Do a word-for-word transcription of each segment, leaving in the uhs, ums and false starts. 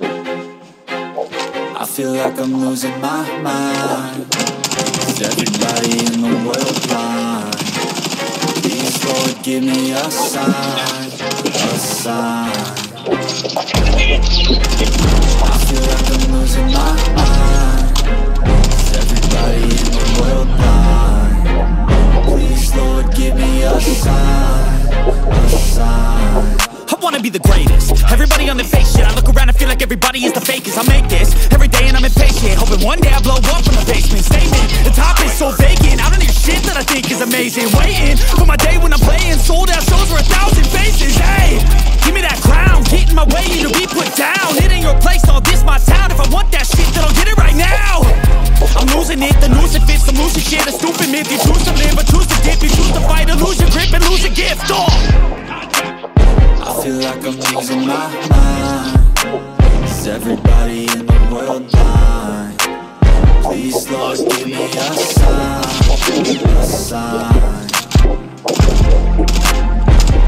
I feel like I'm losing my mind. Is everybody in the world blind? Please, Lord, give me a sign, a sign. I feel like I'm losing my mind. Is everybody in the world blind? Please, Lord, give me a sign, a sign. I wanna be the greatest. Everybody on the fake shit. I look around and feel like everybody is the fakest. I make this every day and I'm impatient, hoping one day I blow up from the basement. Statement, the top is so vacant. I don't hear shit that I think is amazing. Waiting for my day when I'm playing sold out shows for a thousand faces. Hey, give me that crown. Get in my way, need to be put down. It ain't your place, all this my town. If I want that shit, then I'll get it right now. I'm losing it, the noose it fits, the loose shit. A stupid myth, you choose to live or choose to dip. You choose to fight or lose your grip and lose your gift. Oh! I feel like I'm losing my mind. Is everybody in the world blind? Please, Lord, give me a sign, a sign.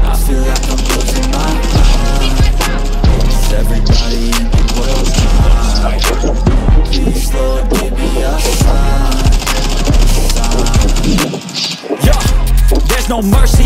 I feel like I'm losing my mind. Is everybody in the world blind? Please, Lord, give me a sign, a sign. Yeah. There's no mercy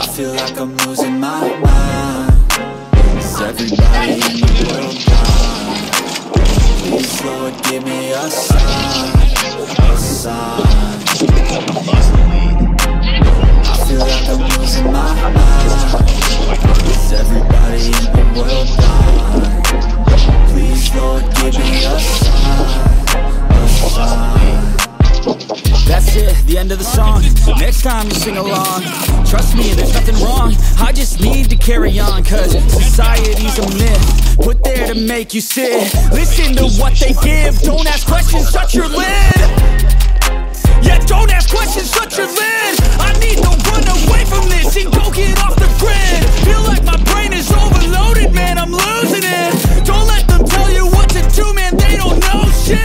I feel like I'm losing my mind. Is everybody in the world blind? Please, Lord, give me a sign, a sign. I feel like I'm losing my mind. Is everybody in the world blind? Please, Lord, give me a sign, a sign. That's it, the end of the song. Next time you sing along, trust me, there's nothing wrong. I just need to carry on, cause society's a myth put there to make you sit. Listen to what they give, don't ask questions, shut your lid. Yeah, don't ask questions, shut your lid. I need to run away from this and go get off the grid. Feel like my brain is overloaded, man, I'm losing it. Don't let them tell you what to do, man, they don't know shit.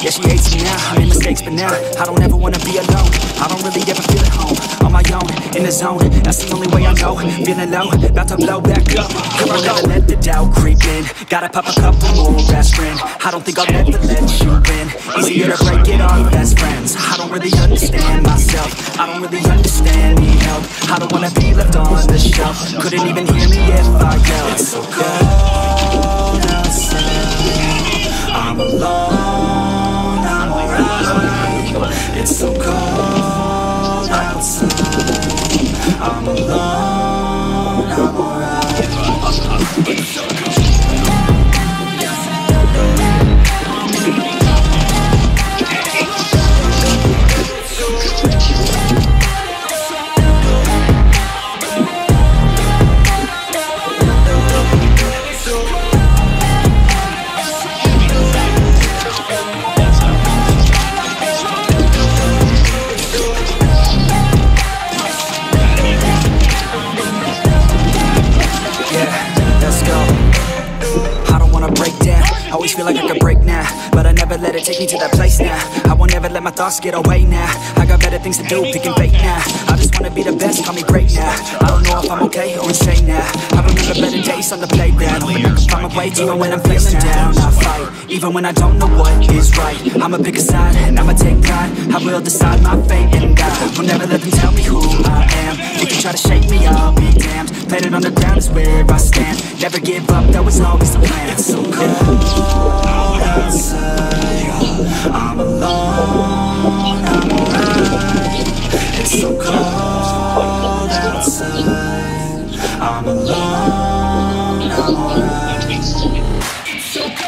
Yeah, she hates me now, I made mistakes but now I don't ever wanna be alone, I don't really ever feel at home. On my own, in the zone, that's the only way I know. Feeling low, about to blow back up. Come on, gotta let the doubt creep in. Gotta pop a couple more aspirin. I don't think I'll ever let you in. Easier to break it off best friends. I don't really understand myself, I don't really understand, need help. I don't wanna be left on the shelf. Couldn't even hear me if I yelled. It's so cold outside, I'm alone. It's so cold outside, I'm alone, I'm alright. It's so cold. Feel like I could break now. but I never let it take me to that place now. I won't ever let my thoughts get away now. I got better things to do, picking fate now. I just wanna be the best, call me great now. I don't know if I'm okay or insane now. I remember better days on the playground. Hoping I can find my way even when I'm feeling down. I fight, even when I don't know what is right. I'ma pick a side and I'ma take pride. I will decide my fate and God will never let them tell me who I am. If you try to shake me, I'll be damned. Planet on the ground is where I stand. Never give up, that was always the plan. It's so cold outside, I'm alone, I'm alright. It's so cold outside, I'm alone, I'm alright. It's so cold outside.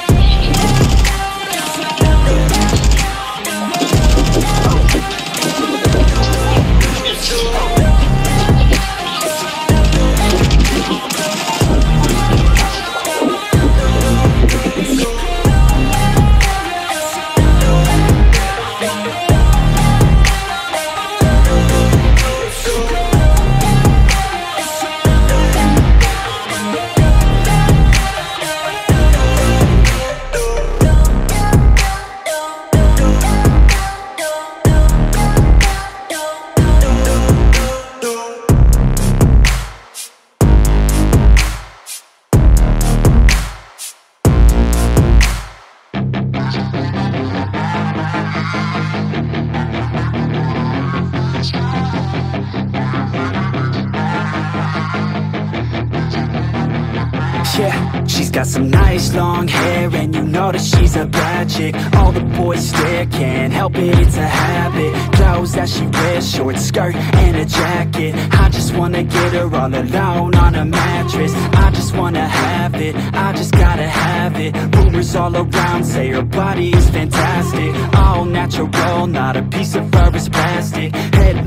Yeah, she's got some nice long hair, and you know that she's a bad chick. All the boys stare, can't help it, it's a habit. Clothes that she wears, short skirt and a jacket. I just wanna get her all alone on a mattress. I just wanna have it, I just gotta have it. Rumors all around say her body is fantastic. All natural, not a piece of fur is plastic. Head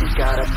She's got a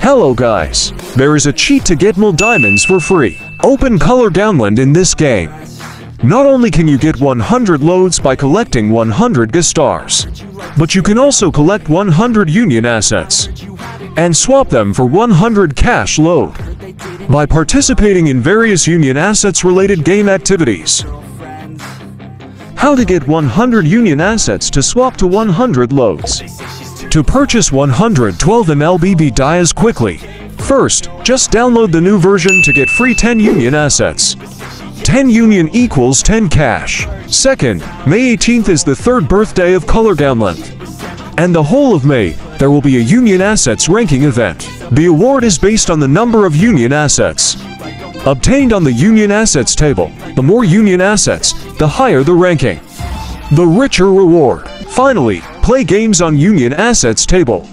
Hello guys, there is a cheat to get more diamonds for free. Open Color Game Land in this game. Not only can you get one hundred loads by collecting one hundred guest stars, but you can also collect one hundred union assets and swap them for one hundred cash load by participating in various union assets related game activities. How to get one hundred union assets to swap to one hundred loads. To purchase one hundred twelve M L B B dias quickly, first, just download the new version to get free ten union assets. ten union equals ten cash. Second, May eighteenth is the third birthday of Color Game Land. And the whole of May, there will be a union assets ranking event. The award is based on the number of union assets obtained on the union assets table. The more union assets, the higher the ranking, the richer reward. Finally, play games on union assets table.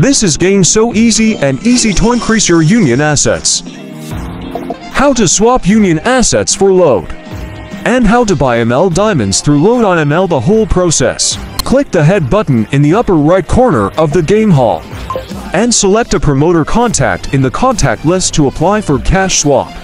This is game so easy and easy to increase your union assets. How to swap union assets for load. And how to buy M L diamonds through load on M L, the whole process. Click the head button in the upper right corner of the game hall. And select a promoter contact in the contact list to apply for cash swap.